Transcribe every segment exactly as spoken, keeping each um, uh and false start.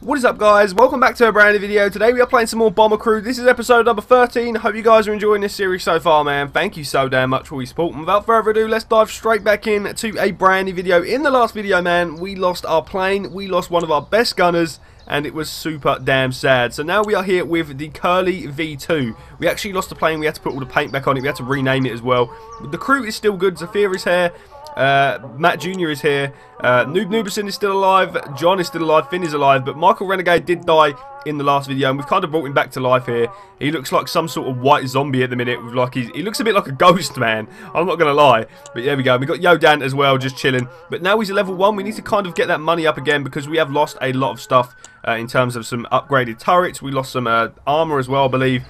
What is up, guys? Welcome back to a brand new video. Today we are playing some more Bomber Crew. This is episode number thirteen. Hope you guys are enjoying this series so far, man. Thank you so damn much for your support. And without further ado, let's dive straight back in to a brand new video. In the last video, man, we lost our plane. We lost one of our best gunners, and it was super damn sad. So now we are here with the Curly V two. We actually lost the plane. We had to put all the paint back on it. We had to rename it as well. The crew is still good. Zephyr is here. Uh, Matt Junior is here, uh, Noob Noobison is still alive, John is still alive, Finn is alive, but Michael Renegade did die in the last video, and we've kind of brought him back to life here. He looks like some sort of white zombie at the minute, with like he's, he looks a bit like a ghost, man, I'm not going to lie, but there we go. We got Yo Dan as well, just chilling, but now he's a level one. We need to kind of get that money up again, because we have lost a lot of stuff uh, in terms of some upgraded turrets. We lost some uh, armour as well, I believe.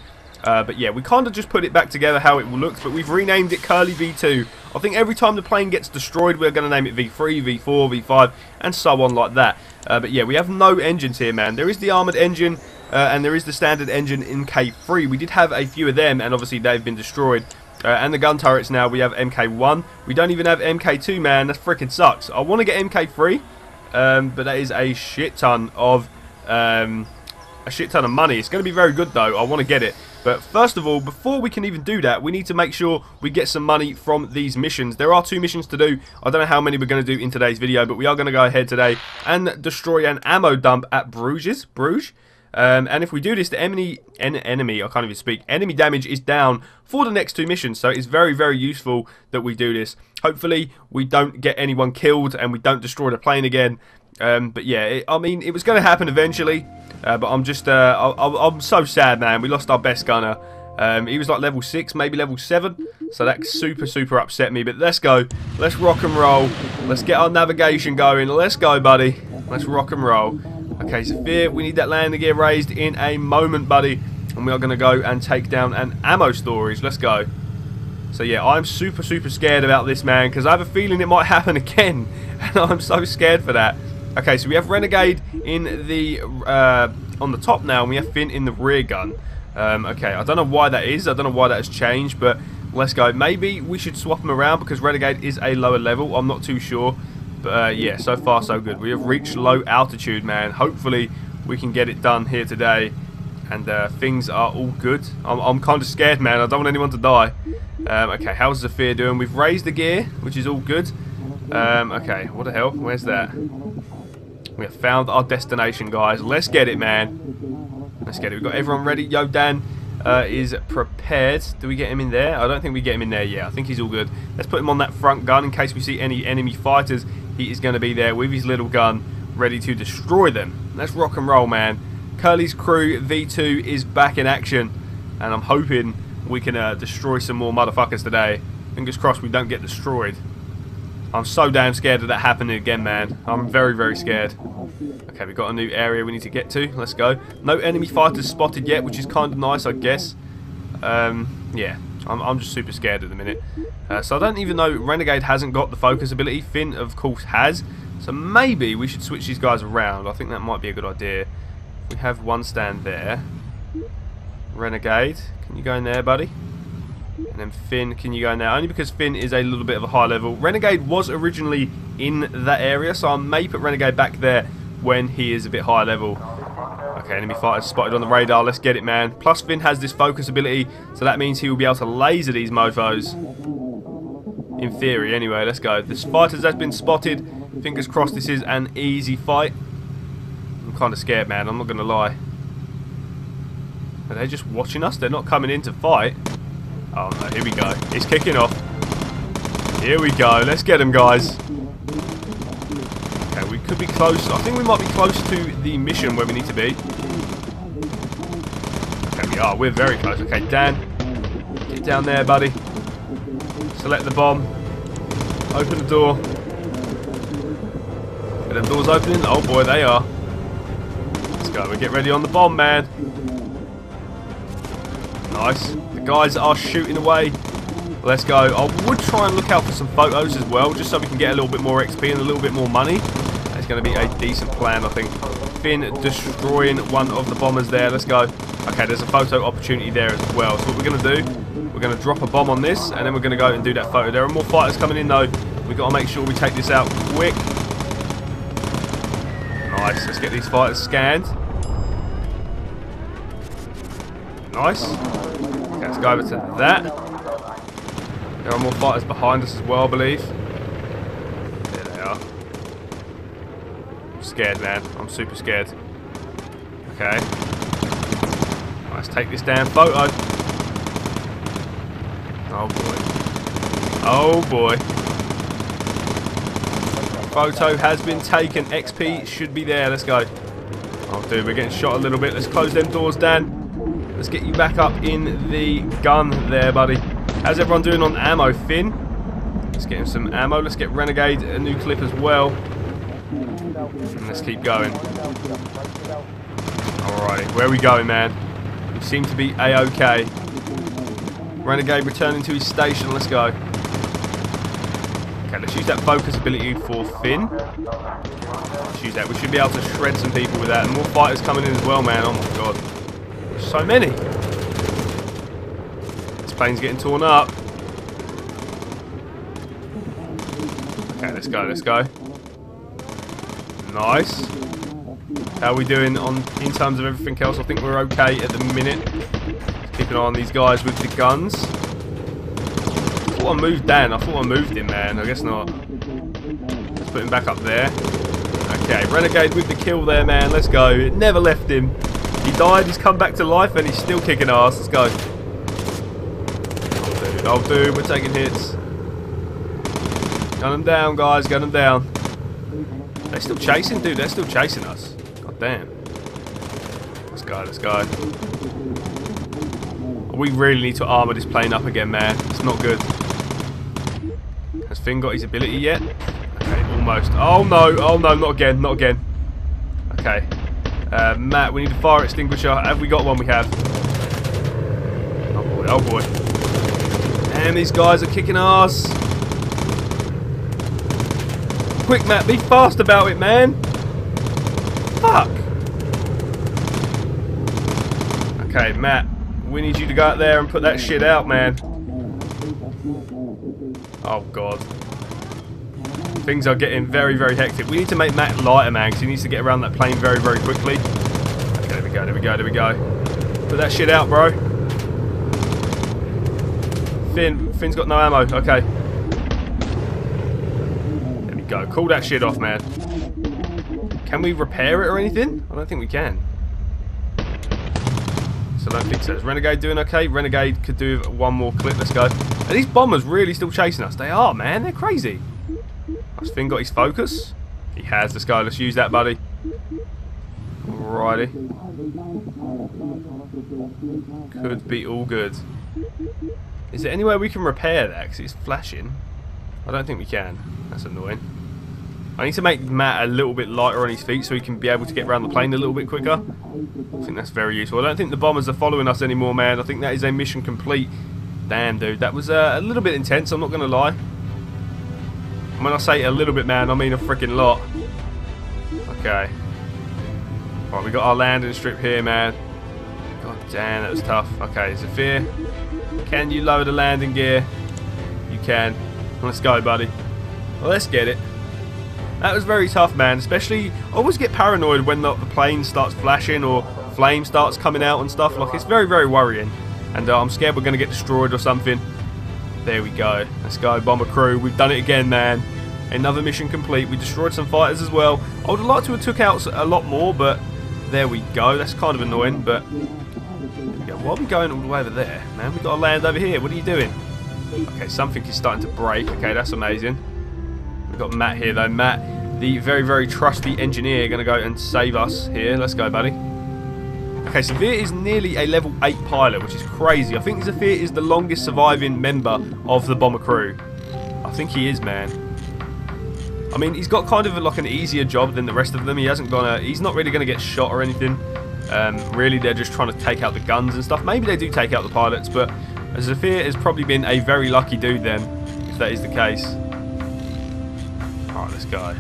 Uh, but yeah, we kind of just put it back together how it looked, but we've renamed it Curly V two. I think every time the plane gets destroyed, we're going to name it V three, V four, V five, and so on like that. Uh, but yeah, we have no engines here, man. There is the armoured engine, uh, and there is the standard engine in M K three. We did have a few of them, and obviously they've been destroyed. Uh, and the gun turrets now, we have M K one. We don't even have M K two, man. That freaking sucks. I want to get M K three, um, but that is a shit ton of... Um, A shit ton of money. It's going to be very good though. I want to get it, but first of all, before we can even do that, we need to make sure we get some money from these missions. There are two missions to do. I don't know how many we're going to do in today's video, but we are going to go ahead today and destroy an ammo dump at Bruges Bruges um, and if we do this, the enemy en enemy I can't even speak enemy damage is down for the next two missions, so it's very very useful that we do this. Hopefully we don't get anyone killed and we don't destroy the plane again. Um, but yeah, it, I mean, it was going to happen eventually, uh, but I'm just, uh, I, I, I'm so sad, man. We lost our best gunner. Um, he was like level six, maybe level seven, so that super, super upset me. But let's go. Let's rock and roll. Let's get our navigation going. Let's go, buddy. Let's rock and roll. Okay, Zephyr, we need that landing gear raised in a moment, buddy, and we are going to go and take down an ammo storage. Let's go. So yeah, I'm super, super scared about this, man, because I have a feeling it might happen again, and I'm so scared for that. Okay, so we have Renegade in the uh, on the top now, and we have Finn in the rear gun. Um, okay, I don't know why that is. I don't know why that has changed, but let's go. Maybe we should swap them around because Renegade is a lower level. I'm not too sure, but uh, yeah, so far so good. We have reached low altitude, man. Hopefully we can get it done here today, and uh, things are all good. I'm, I'm kind of scared, man. I don't want anyone to die. Um, okay, how's Zephyr doing? We've raised the gear, which is all good. Um, okay, what the hell? Where's that? We have found our destination, guys. Let's get it, man. Let's get it. We've got everyone ready. Yo, Dan uh, is prepared. Do we get him in there? I don't think we get him in there yet. I think he's all good. Let's put him on that front gun in case we see any enemy fighters. He is going to be there with his little gun ready to destroy them. Let's rock and roll, man. Curly's crew V two is back in action, and I'm hoping we can uh, destroy some more motherfuckers today. Fingers crossed we don't get destroyed. I'm so damn scared of that happening again, man. I'm very, very scared. Okay, we've got a new area we need to get to. Let's go. No enemy fighters spotted yet, which is kind of nice, I guess. Um, yeah, I'm, I'm just super scared at the minute. Uh, so I don't even know. Renegade hasn't got the focus ability. Finn, of course, has. So maybe we should switch these guys around. I think that might be a good idea. We have one stand there. Renegade, can you go in there, buddy? And then Finn, can you go now? Only because Finn is a little bit of a high level. Renegade was originally in that area, so I may put Renegade back there when he is a bit higher level. Okay, enemy fighters spotted on the radar. Let's get it, man. Plus, Finn has this focus ability, so that means he will be able to laser these mofos. In theory, anyway. Let's go. This fighters has been spotted. Fingers crossed this is an easy fight. I'm kind of scared, man. I'm not going to lie. Are they just watching us? They're not coming in to fight. Oh no, here we go. It's kicking off. Here we go. Let's get him, guys. Okay, we could be close. I think we might be close to the mission where we need to be. Okay, we are. We're very close. Okay, Dan. Get down there, buddy. Select the bomb. Open the door. Get them doors opening. Oh boy, they are. Let's go. We get ready on the bomb, man. Nice. The guys are shooting away. Let's go. I would try and look out for some photos as well, just so we can get a little bit more X P and a little bit more money. That's going to be a decent plan, I think. Finn destroying one of the bombers there. Let's go. Okay, there's a photo opportunity there as well. So what we're going to do, we're going to drop a bomb on this, and then we're going to go and do that photo. There are more fighters coming in, though. We've got to make sure we take this out quick. Nice, let's get these fighters scanned. Nice. Okay, let's go over to that. There are more fighters behind us as well, I believe. There they are. I'm scared, man. I'm super scared. Okay. Let's take this damn photo. Oh boy. Oh boy. Photo has been taken. X P should be there. Let's go. Oh dude, we're getting shot a little bit. Let's close them doors, Dan. Let's get you back up in the gun there, buddy. How's everyone doing on ammo, Finn? Let's get him some ammo. Let's get Renegade a new clip as well. And let's keep going. Alrighty, where are we going, man? We seem to be A-OK. Renegade returning to his station. Let's go. Okay, let's use that focus ability for Finn. Let's use that. We should be able to shred some people with that. And more fighters coming in as well, man. Oh my god. There's so many. This plane's getting torn up. Okay, let's go, let's go. Nice. How are we doing on in terms of everything else? I think we're okay at the minute. Let's keep an eye on these guys with the guns. I thought I moved Dan. I thought I moved him, man. I guess not. Let's put him back up there. Okay, Renegade with the kill there, man. Let's go. It never left him. He died. He's come back to life, and he's still kicking ass. Let's go. Oh, dude. Oh, dude. We're taking hits. Gun him down, guys. Gun him down. They're still chasing, dude. They're still chasing us. God damn. Let's go, let's go. We really need to armour this plane up again, man. It's not good. Has Finn got his ability yet? Okay, almost. Oh no, oh no, not again, not again. Okay. Uh, Matt, we need a fire extinguisher. Have we got one? We have. Oh boy, oh boy. Damn, these guys are kicking ass. Quick, Matt, be fast about it, man. Fuck. Okay, Matt, we need you to go out there and put that shit out, man. Oh, God. Things are getting very, very hectic. We need to make Matt lighter, man, because he needs to get around that plane very, very quickly. Okay, there we go, there we go, there we go. Put that shit out, bro. Finn, Finn's got no ammo. Okay. Go. Call that shit off, man. Can we repair it or anything? I don't think we can. So I don't think so. Is Renegade doing okay? Renegade could do one more clip. Let's go. Are these bombers really still chasing us? They are, man. They're crazy. Has Finn got his focus? He has. Let's go. Let's use that, buddy. Alrighty. Could be all good. Is there anywhere we can repair that? Because it's flashing. I don't think we can. That's annoying. I need to make Matt a little bit lighter on his feet so he can be able to get around the plane a little bit quicker. I think that's very useful. I don't think the bombers are following us anymore, man. I think that is a mission complete. Damn, dude. That was uh, a little bit intense, I'm not going to lie. And when I say a little bit, man, I mean a freaking lot. Okay. Alright, we got our landing strip here, man. God damn, that was tough. Okay, Zephyr. Can you lower the landing gear? You can. Let's go, buddy. Well, let's get it. That was very tough, man. Especially, I always get paranoid when the, the plane starts flashing or flame starts coming out and stuff. Like, it's very, very worrying. And uh, I'm scared we're going to get destroyed or something. There we go. Let's go, Bomber Crew. We've done it again, man. Another mission complete. We destroyed some fighters as well. I would have liked to have took out a lot more, but there we go. That's kind of annoying, but... Why are we going all the way over there, man? We've got to land over here. What are you doing? Okay, something is starting to break. Okay, that's amazing. We've got Matt here, though. Matt, the very, very trusty engineer, going to go and save us here. Let's go, buddy. Okay, Zephyr is nearly a level eight pilot, which is crazy. I think Zephyr is the longest surviving member of the Bomber Crew. I think he is, man. I mean, he's got kind of like an easier job than the rest of them. He hasn't gonna... He's not really going to get shot or anything. Um, really, they're just trying to take out the guns and stuff. Maybe they do take out the pilots, but... Zephyr has probably been a very lucky dude then, if that is the case. Alright, let's go.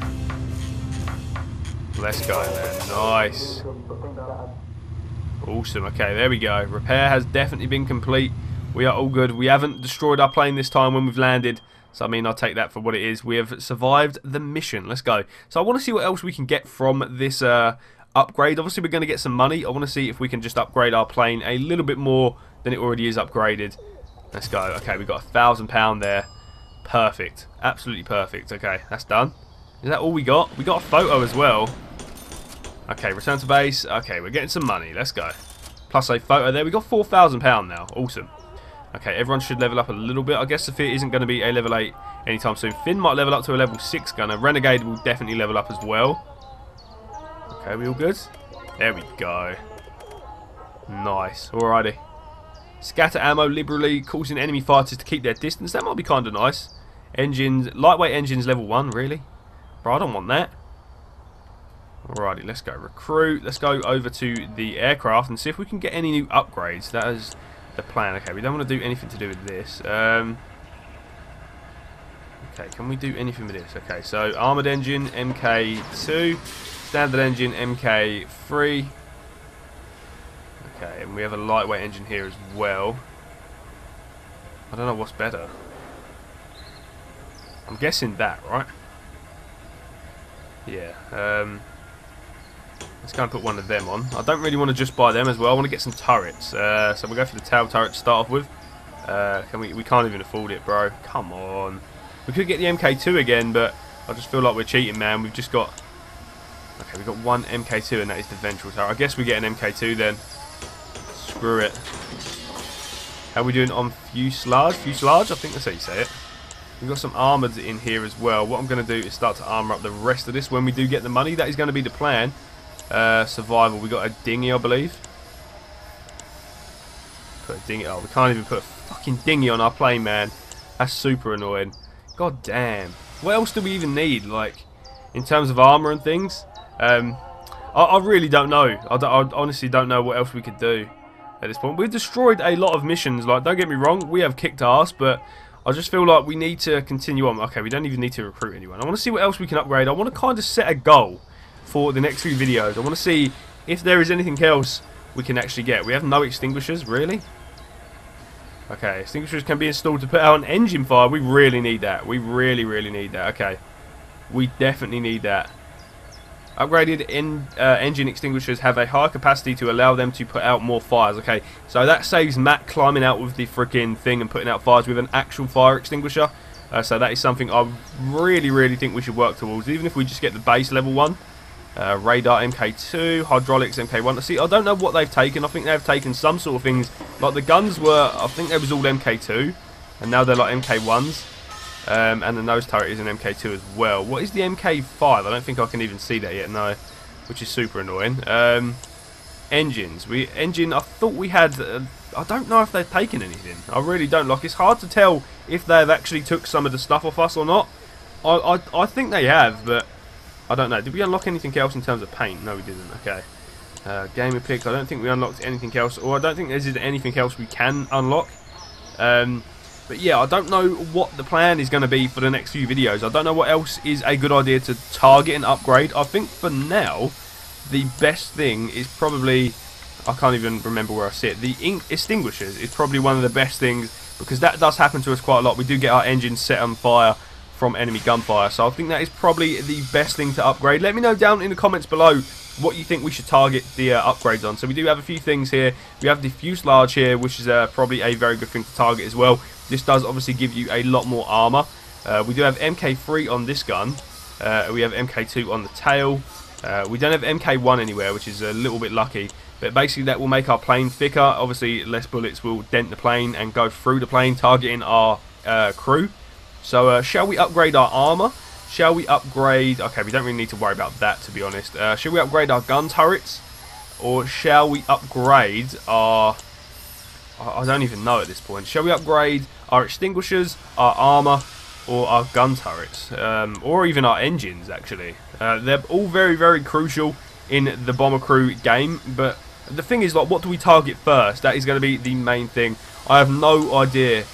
Let's go, man. Nice. Awesome. Okay, there we go. Repair has definitely been complete. We are all good. We haven't destroyed our plane this time when we've landed. So, I mean, I'll take that for what it is. We have survived the mission. Let's go. So, I want to see what else we can get from this uh, upgrade. Obviously, we're going to get some money. I want to see if we can just upgrade our plane a little bit more than it already is upgraded. Let's go. Okay, we've got a thousand pound there. Perfect. Absolutely perfect. Okay, that's done. Is that all we got? We got a photo as well. Okay, return to base. Okay, we're getting some money. Let's go. Plus a photo there. We got four thousand pounds now. Awesome. Okay, everyone should level up a little bit. I guess Zephyr isn't going to be a level eight anytime soon. Finn might level up to a level six gunner. Renegade will definitely level up as well. Okay, we all good? There we go. Nice. Alrighty. Scatter ammo liberally, causing enemy fighters to keep their distance. That might be kind of nice. Engines, lightweight engines level one, really? Bro, I don't want that. Alrighty, let's go recruit. Let's go over to the aircraft and see if we can get any new upgrades. That is the plan. Okay, we don't want to do anything to do with this. Um, okay, can we do anything with this? Okay, so armoured engine, M K two. Standard engine, M K three. Okay, and we have a lightweight engine here as well. I don't know what's better. I'm guessing that, right? Yeah, um, let's go and put one of them on. I don't really want to just buy them as well. I want to get some turrets. Uh, so we'll go for the tail turret to start off with. Uh, can we, we can't even afford it, bro. Come on. We could get the M K two again, but I just feel like we're cheating, man. We've just got... Okay, we've got one M K two, and that is the ventral turret. I guess we get an M K two then. Screw it. How are we doing on fuselage? Fuselage? I think that's how you say it. We've got some armoured in here as well. What I'm going to do is start to armour up the rest of this when we do get the money. That is going to be the plan. Uh, survival. We got a dinghy, I believe. Put a dinghy. Oh, we can't even put a fucking dinghy on our plane, man. That's super annoying. God damn. What else do we even need, like, in terms of armour and things? Um, I, I really don't know. I, don't, I honestly don't know what else we could do at this point. We've destroyed a lot of missions. Like, don't get me wrong. We have kicked ass, but... I just feel like we need to continue on. Okay, we don't even need to recruit anyone. I want to see what else we can upgrade. I want to kind of set a goal for the next few videos. I want to see if there is anything else we can actually get. We have no extinguishers, really? Okay, extinguishers can be installed to put out an engine fire. We really need that. We really, really need that. Okay, we definitely need that. Upgraded en uh, engine extinguishers have a higher capacity to allow them to put out more fires. Okay, so that saves Matt climbing out with the freaking thing and putting out fires with an actual fire extinguisher. Uh, so that is something I really, really think we should work towards, even if we just get the base level one. Uh, radar M K two, hydraulics M K one. See, I don't know what they've taken. I think they've taken some sort of things. Like the guns were, I think they was all M K two, and now they're like M K ones. Um, and the nose turret is an M K two as well. What is the M K five? I don't think I can even see that yet, no. Which is super annoying. Um, engines. We Engine, I thought we had... Uh, I don't know if they've taken anything. I really don't. Like, it's hard to tell if they've actually took some of the stuff off us or not. I, I, I think they have, but I don't know. Did we unlock anything else in terms of paint? No, we didn't. Okay. Uh, Gamer pick. I don't think we unlocked anything else. Or I don't think there's anything else we can unlock. Um... But yeah, I don't know what the plan is going to be for the next few videos. I don't know what else is a good idea to target and upgrade. I think for now, the best thing is probably... I can't even remember where I see it. The ink extinguishers is probably one of the best things, because that does happen to us quite a lot. We do get our engines set on fire from enemy gunfire. So I think that is probably the best thing to upgrade. Let me know down in the comments below what you think we should target the uh, upgrades on. So we do have a few things here. We have the fuselage here, which is uh, probably a very good thing to target as well. This does obviously give you a lot more armor. Uh, we do have M K three on this gun. Uh, we have M K two on the tail. Uh, we don't have M K one anywhere, which is a little bit lucky. But basically that will make our plane thicker. Obviously less bullets will dent the plane and go through the plane, targeting our uh, crew. So uh, shall we upgrade our armor? Shall we upgrade... Okay, we don't really need to worry about that, to be honest. Uh, shall we upgrade our gun turrets? Or shall we upgrade our... I don't even know at this point. Shall we upgrade our extinguishers, our armor, or our gun turrets? Um, or even our engines, actually. Uh, they're all very, very crucial in the Bomber Crew game. But the thing is, like, what do we target first? That is going to be the main thing. I have no idea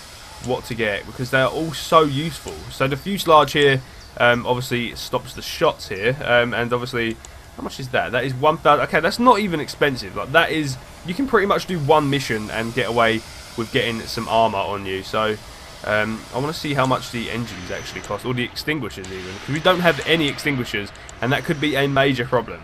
what to get, because they're all so useful. So the fuselage here... Um, obviously stops the shots here, um, and obviously, how much is that? That is one thousand, okay, that's not even expensive, like, that is, you can pretty much do one mission and get away with getting some armour on you, so, Um, I want to see how much the engines actually cost, or the extinguishers even, because we don't have any extinguishers, and that could be a major problem.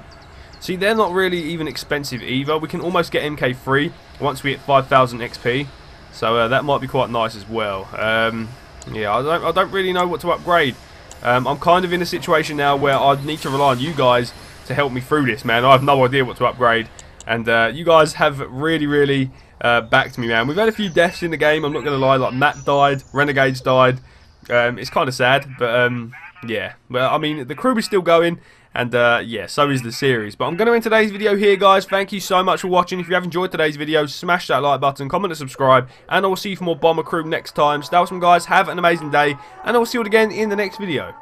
See, they're not really even expensive either. We can almost get M K three once we hit five thousand X P, so uh, that might be quite nice as well. Um, yeah, I don't, I don't really know what to upgrade. Um, I'm kind of in a situation now where I need to rely on you guys to help me through this, man. I have no idea what to upgrade, and uh, you guys have really, really uh, backed me, man. We've had a few deaths in the game, I'm not going to lie. Like, Matt died, Renegade's died. Um, it's kind of sad, but um, yeah. Well, I mean, the crew is still going, and uh, yeah, so is the series. But I'm going to end today's video here, guys. Thank you so much for watching. If you have enjoyed today's video, smash that like button, comment and subscribe, and I will see you for more Bomber Crew next time. Stay awesome, guys. Have an amazing day, and I will see you all again in the next video.